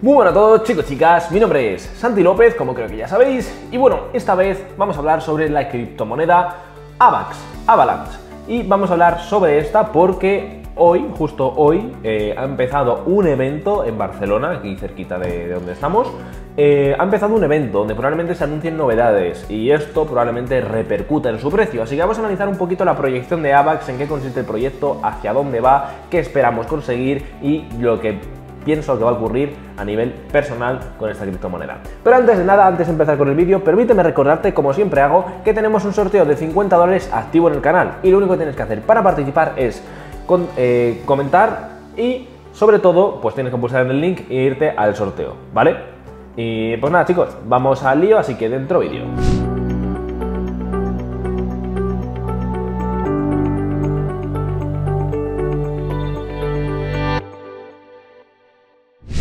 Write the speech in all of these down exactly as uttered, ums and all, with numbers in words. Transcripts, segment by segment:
Muy buenas a todos, chicos y chicas, mi nombre es Santi López, como creo que ya sabéis, y bueno, esta vez vamos a hablar sobre la criptomoneda AVAX, Avalanche, y vamos a hablar sobre esta porque hoy, justo hoy, eh, ha empezado un evento en Barcelona, aquí cerquita de, de donde estamos, eh, ha empezado un evento donde probablemente se anuncien novedades, y esto probablemente repercuta en su precio, así que vamos a analizar un poquito la proyección de AVAX, en qué consiste el proyecto, hacia dónde va, qué esperamos conseguir y lo que pienso que va a ocurrir a nivel personal con esta criptomoneda. Pero antes de nada, antes de empezar con el vídeo, permíteme recordarte, como siempre hago, que tenemos un sorteo de cincuenta dólares activo en el canal y lo único que tienes que hacer para participar es con, eh, comentar y, sobre todo, pues tienes que pulsar en el link e irte al sorteo, ¿vale? Y pues nada, chicos, vamos al lío, así que dentro vídeo.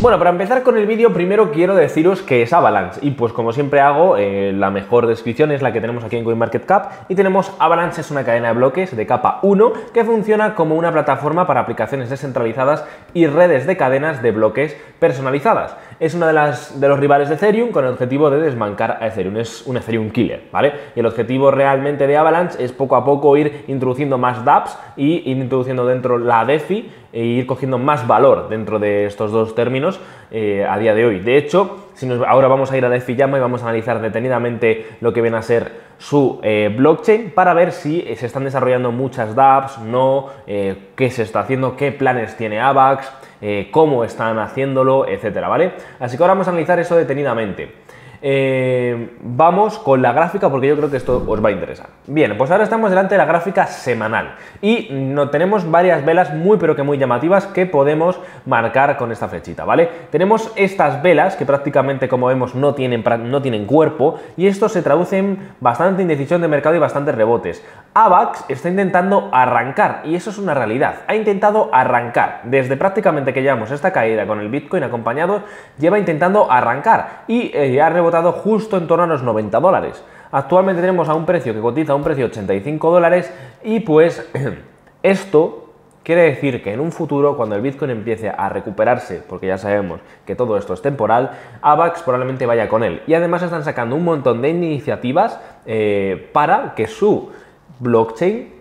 Bueno, para empezar con el vídeo, primero quiero deciros que es Avalanche y pues como siempre hago, eh, la mejor descripción es la que tenemos aquí en CoinMarketCap y tenemos Avalanche es una cadena de bloques de capa uno que funciona como una plataforma para aplicaciones descentralizadas y redes de cadenas de bloques personalizadas. Es una de las de los rivales de Ethereum con el objetivo de desbancar a Ethereum, es un Ethereum killer, ¿vale? Y el objetivo realmente de Avalanche es poco a poco ir introduciendo más dApps y ir introduciendo dentro la DeFi e ir cogiendo más valor dentro de estos dos términos eh, a día de hoy. De hecho, si nos, ahora vamos a ir a DeFi Llama y vamos a analizar detenidamente lo que viene a ser su eh, blockchain para ver si se están desarrollando muchas dApps, no, eh, qué se está haciendo, qué planes tiene AVAX, eh, cómo están haciéndolo, etcétera, ¿vale? Así que ahora vamos a analizar eso detenidamente. Eh, vamos con la gráfica porque yo creo que esto os va a interesar. Bien, pues ahora estamos delante de la gráfica semanal y no, tenemos varias velas muy pero que muy llamativas que podemos marcar con esta flechita, ¿vale? Tenemos estas velas que prácticamente, como vemos, no tienen, no tienen cuerpo y esto se traduce en bastante indecisión de mercado y bastantes rebotes. AVAX está intentando arrancar y eso es una realidad. Ha intentado arrancar desde prácticamente que llevamos esta caída con el Bitcoin acompañado, lleva intentando arrancar y eh, ha rebotado justo en torno a los noventa dólares. Actualmente tenemos a un precio que cotiza a un precio de ochenta y cinco dólares y pues esto quiere decir que en un futuro, cuando el Bitcoin empiece a recuperarse, porque ya sabemos que todo esto es temporal, AVAX probablemente vaya con él. Y además están sacando un montón de iniciativas eh, para que su blockchain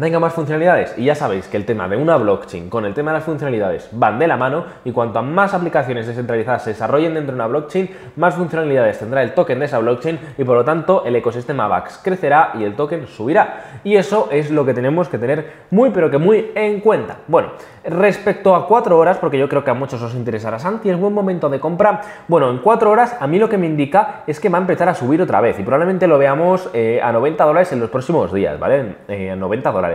tenga más funcionalidades. Y ya sabéis que el tema de una blockchain con el tema de las funcionalidades van de la mano y cuanto más aplicaciones descentralizadas se desarrollen dentro de una blockchain, más funcionalidades tendrá el token de esa blockchain y por lo tanto el ecosistema AVAX crecerá y el token subirá. Y eso es lo que tenemos que tener muy pero que muy en cuenta. Bueno, respecto a cuatro horas, porque yo creo que a muchos os interesará, Santi, ¿es buen momento de compra? Bueno, en cuatro horas a mí lo que me indica es que va a empezar a subir otra vez y probablemente lo veamos eh, a noventa dólares en los próximos días, ¿vale? Eh, a noventa dólares.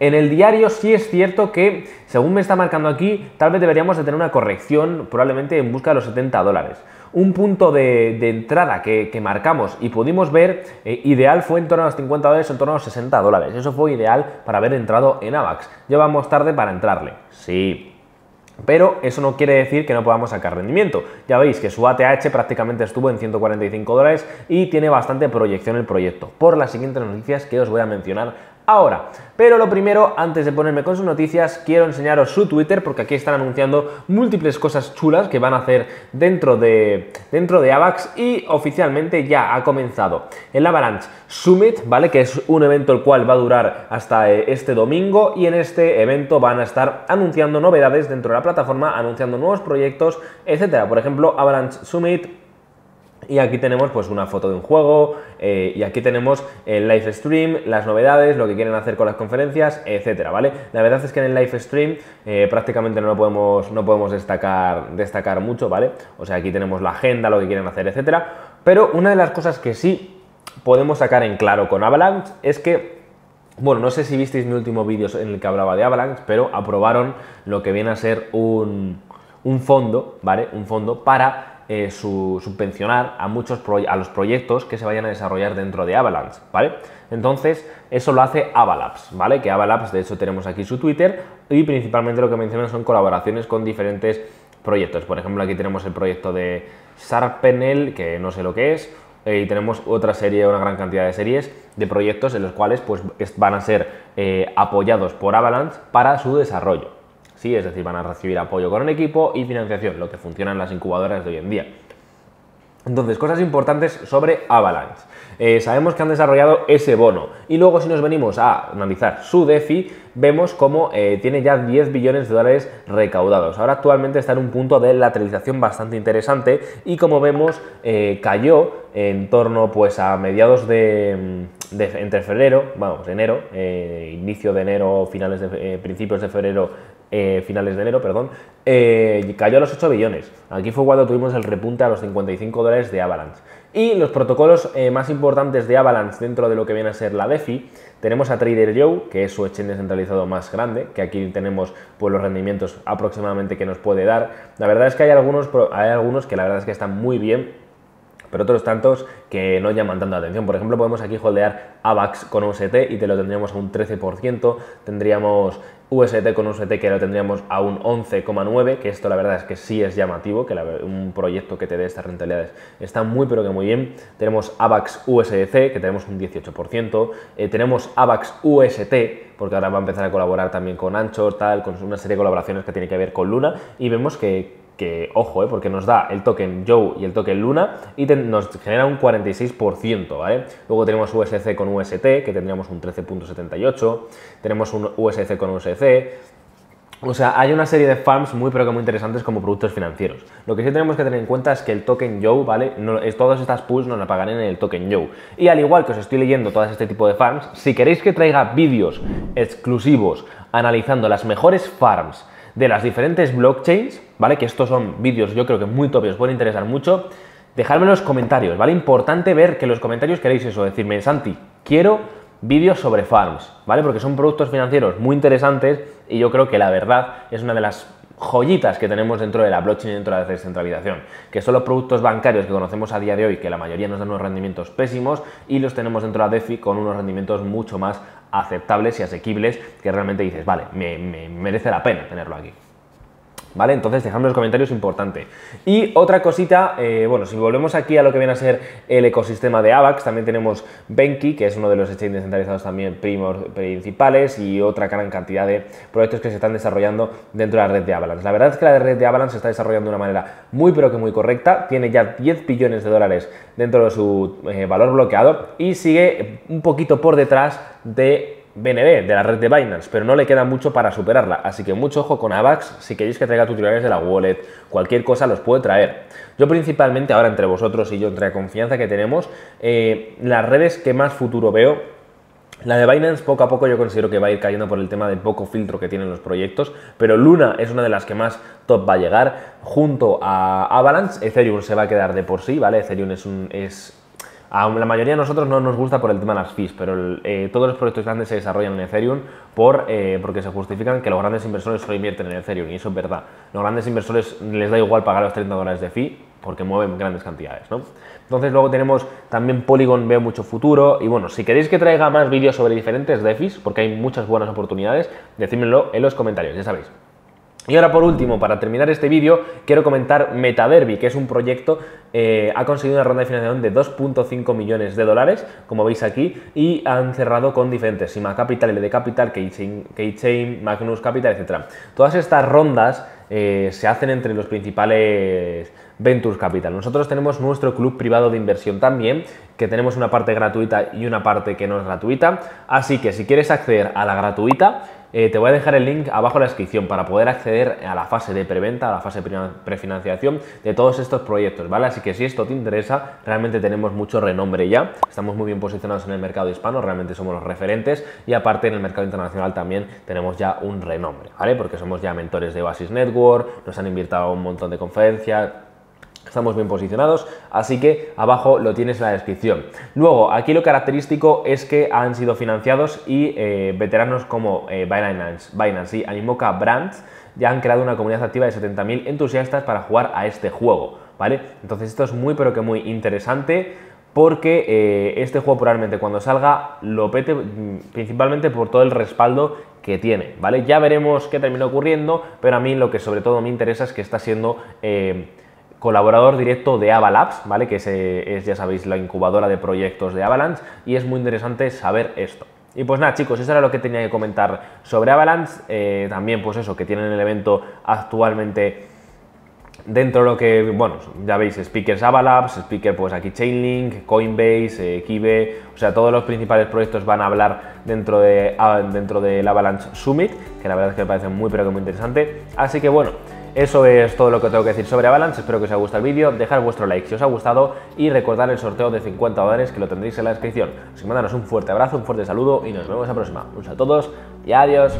En el diario sí es cierto que, según me está marcando aquí, tal vez deberíamos de tener una corrección probablemente en busca de los setenta dólares. Un punto de, de entrada que, que marcamos y pudimos ver eh, ideal fue en torno a los cincuenta dólares o en torno a los sesenta dólares. Eso fue ideal para haber entrado en AVAX. Ya vamos tarde para entrarle, sí. Pero eso no quiere decir que no podamos sacar rendimiento. Ya veis que su A T H prácticamente estuvo en ciento cuarenta y cinco dólares y tiene bastante proyección el proyecto, por las siguientes noticias que os voy a mencionar ahora. Pero lo primero, antes de ponerme con sus noticias, quiero enseñaros su Twitter porque aquí están anunciando múltiples cosas chulas que van a hacer dentro de, dentro de AVAX y oficialmente ya ha comenzado el Avalanche Summit, ¿vale? Que es un evento el cual va a durar hasta eh, este domingo y en este evento van a estar anunciando novedades dentro de la plataforma, anunciando nuevos proyectos, etcétera. Por ejemplo, Avalanche Summit, y aquí tenemos pues una foto de un juego, eh, y aquí tenemos el live stream, las novedades, lo que quieren hacer con las conferencias, etcétera, ¿vale? La verdad es que en el live stream eh, prácticamente no lo podemos, no podemos destacar, destacar mucho, ¿vale? O sea, aquí tenemos la agenda, lo que quieren hacer, etcétera. Pero una de las cosas que sí podemos sacar en claro con Avalanche es que, bueno, no sé si visteis mi último vídeo en el que hablaba de Avalanche, pero aprobaron lo que viene a ser un, un fondo, ¿vale? Un fondo para eh, su, subvencionar a muchos a los proyectos que se vayan a desarrollar dentro de Avalanche, ¿vale? Entonces, eso lo hace Avalabs, ¿vale? Que Avalabs, de hecho, tenemos aquí su Twitter y principalmente lo que mencionan son colaboraciones con diferentes proyectos. Por ejemplo, aquí tenemos el proyecto de Sharpenel, que no sé lo que es, y tenemos otra serie, una gran cantidad de series de proyectos en los cuales pues, van a ser eh, apoyados por Avalanche para su desarrollo. sí, es decir, van a recibir apoyo con el equipo y financiación, lo que funcionan las incubadoras de hoy en día. Entonces, cosas importantes sobre Avalanche. Eh, sabemos que han desarrollado ese bono y luego si nos venimos a analizar su DeFi, vemos cómo eh, tiene ya diez billones de dólares recaudados. Ahora actualmente está en un punto de lateralización bastante interesante y como vemos eh, cayó en torno pues a mediados de, de entre febrero, vamos, enero, eh, inicio de enero, finales de, eh, principios de febrero, Eh, finales de enero, perdón, eh, cayó a los ocho billones. Aquí fue cuando tuvimos el repunte a los cincuenta y cinco dólares de Avalanche. Y los protocolos eh, más importantes de Avalanche dentro de lo que viene a ser la DeFi, tenemos a Trader Joe, que es su exchange descentralizado más grande, que aquí tenemos pues, los rendimientos aproximadamente que nos puede dar. La verdad es que hay algunos, hay algunos que la verdad es que están muy bien, pero otros tantos que no llaman tanta atención. Por ejemplo, podemos aquí holdear AVAX con U S T y te lo tendríamos a un trece por ciento, tendríamos U S T con U S T que lo tendríamos a un once coma nueve por ciento, que esto la verdad es que sí es llamativo, que la, un proyecto que te dé estas rentabilidades está muy pero que muy bien. Tenemos AVAX U S D C que tenemos un dieciocho por ciento, eh, tenemos AVAX U S T, porque ahora va a empezar a colaborar también con Anchor, tal, con una serie de colaboraciones que tiene que ver con Luna y vemos que que ojo, eh, porque nos da el token Joe y el token Luna y te, nos genera un cuarenta y seis por ciento, ¿vale? Luego tenemos U S C con U S T, que tendríamos un trece coma setenta y ocho, tenemos un U S C con U S D C. O sea, hay una serie de farms muy pero que muy interesantes como productos financieros. Lo que sí tenemos que tener en cuenta es que el token Joe, ¿vale? No, es, todas estas pools nos la pagarán en el token Joe. Y al igual que os estoy leyendo todas este tipo de farms, si queréis que traiga vídeos exclusivos analizando las mejores farms de las diferentes blockchains, ¿vale? Que estos son vídeos yo creo que muy top y os pueden interesar mucho, dejadme en los comentarios, ¿vale? Importante ver que en los comentarios queréis eso, decirme, Santi, quiero vídeos sobre farms, ¿vale? Porque son productos financieros muy interesantes y yo creo que la verdad es una de las joyitas que tenemos dentro de la blockchain, dentro de la descentralización, que son los productos bancarios que conocemos a día de hoy, que la mayoría nos dan unos rendimientos pésimos y los tenemos dentro de la DeFi con unos rendimientos mucho más aceptables y asequibles que realmente dices, vale, me, me merece la pena tenerlo aquí. ¿Vale? Entonces dejadme en los comentarios, importante. Y otra cosita, eh, bueno, si volvemos aquí a lo que viene a ser el ecosistema de AVAX, también tenemos Benki, que es uno de los exchanges descentralizados también primos, principales, y otra gran cantidad de proyectos que se están desarrollando dentro de la red de Avalanche. La verdad es que la red de Avalanche se está desarrollando de una manera muy pero que muy correcta, tiene ya diez billones de dólares dentro de su eh, valor bloqueado y sigue un poquito por detrás de B N B, de la red de Binance, pero no le queda mucho para superarla, así que mucho ojo con AVAX. Si queréis que traiga tutoriales de la wallet, cualquier cosa los puede traer. Yo principalmente ahora entre vosotros y yo, entre la confianza que tenemos, eh, las redes que más futuro veo, la de Binance poco a poco yo considero que va a ir cayendo por el tema de poco filtro que tienen los proyectos, pero Luna es una de las que más top va a llegar, junto a Avalanche. Ethereum se va a quedar de por sí, ¿vale? Ethereum es un... es A la mayoría de nosotros no nos gusta por el tema de las fees, pero el, eh, todos los proyectos grandes se desarrollan en Ethereum por, eh, porque se justifican que los grandes inversores solo invierten en Ethereum, y eso es verdad. Los grandes inversores les da igual pagar los treinta dólares de fee porque mueven grandes cantidades, ¿no? Entonces luego tenemos también Polygon, veo mucho futuro, y bueno, si queréis que traiga más vídeos sobre diferentes DeFis, porque hay muchas buenas oportunidades, decídmelo en los comentarios, ya sabéis. Y ahora por último, para terminar este vídeo, quiero comentar MetaDerby, que es un proyecto eh, ha conseguido una ronda de financiación de dos coma cinco millones de dólares, como veis aquí, y han cerrado con diferentes, Sima Capital, L D Capital, Keychain, Keychain, Magnus Capital, etcétera. Todas estas rondas eh, se hacen entre los principales Ventures Capital. Nosotros tenemos nuestro club privado de inversión también, que tenemos una parte gratuita y una parte que no es gratuita, así que si quieres acceder a la gratuita, Eh, te voy a dejar el link abajo en la descripción para poder acceder a la fase de preventa, a la fase de prefinanciación de todos estos proyectos, ¿vale? Así que si esto te interesa, realmente tenemos mucho renombre ya, estamos muy bien posicionados en el mercado hispano, realmente somos los referentes y aparte en el mercado internacional también tenemos ya un renombre, ¿vale? Porque somos ya mentores de Oasis Network, nos han invitado a un montón de conferencias, estamos bien posicionados, así que abajo lo tienes en la descripción. Luego, aquí lo característico es que han sido financiados y eh, veteranos como eh, Binance, Binance y Animoca Brands ya han creado una comunidad activa de setenta mil entusiastas para jugar a este juego, ¿vale? Entonces esto es muy pero que muy interesante, porque eh, este juego probablemente cuando salga lo pete, principalmente por todo el respaldo que tiene, ¿vale? Ya veremos qué termina ocurriendo, pero a mí lo que sobre todo me interesa es que está siendo... Eh, colaborador directo de Avalabs, ¿vale? Que es, es, ya sabéis, la incubadora de proyectos de Avalanche, y es muy interesante saber esto. Y pues nada, chicos, eso era lo que tenía que comentar sobre Avalanche. Eh, también pues eso, que tienen el evento actualmente dentro de lo que, bueno, ya veis, speakers Avalabs, speaker pues aquí Chainlink, Coinbase, eh, Kibe, o sea, todos los principales proyectos van a hablar dentro de dentro del Avalanche Summit, que la verdad es que me parece muy pero que muy interesante. Así que bueno, eso es todo lo que tengo que decir sobre Avalanche. Espero que os haya gustado el vídeo, dejad vuestro like si os ha gustado y recordad el sorteo de cincuenta dólares que lo tendréis en la descripción. Así que mandaros un fuerte abrazo, un fuerte saludo y nos vemos la próxima. Un saludo a todos y adiós.